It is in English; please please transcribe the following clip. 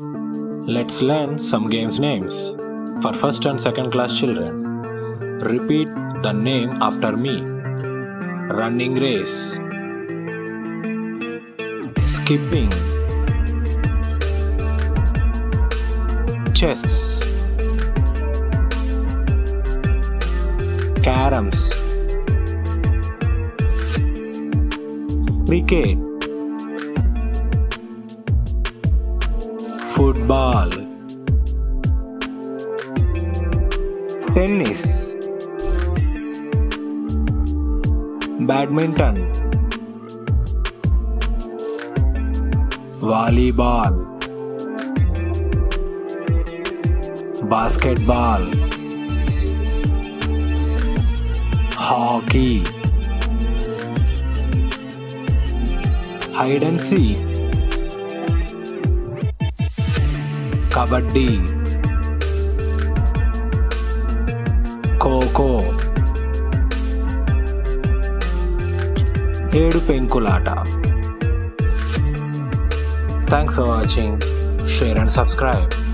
Let's learn some games names for first and second class children. Repeat the name after me. Running race, skipping, chess, caroms, cricket, football, tennis, badminton, volleyball, basketball, hockey, hide and seek, kabaddi, kho-kho, Edu Penkulata. Thanks for watching. Share and subscribe.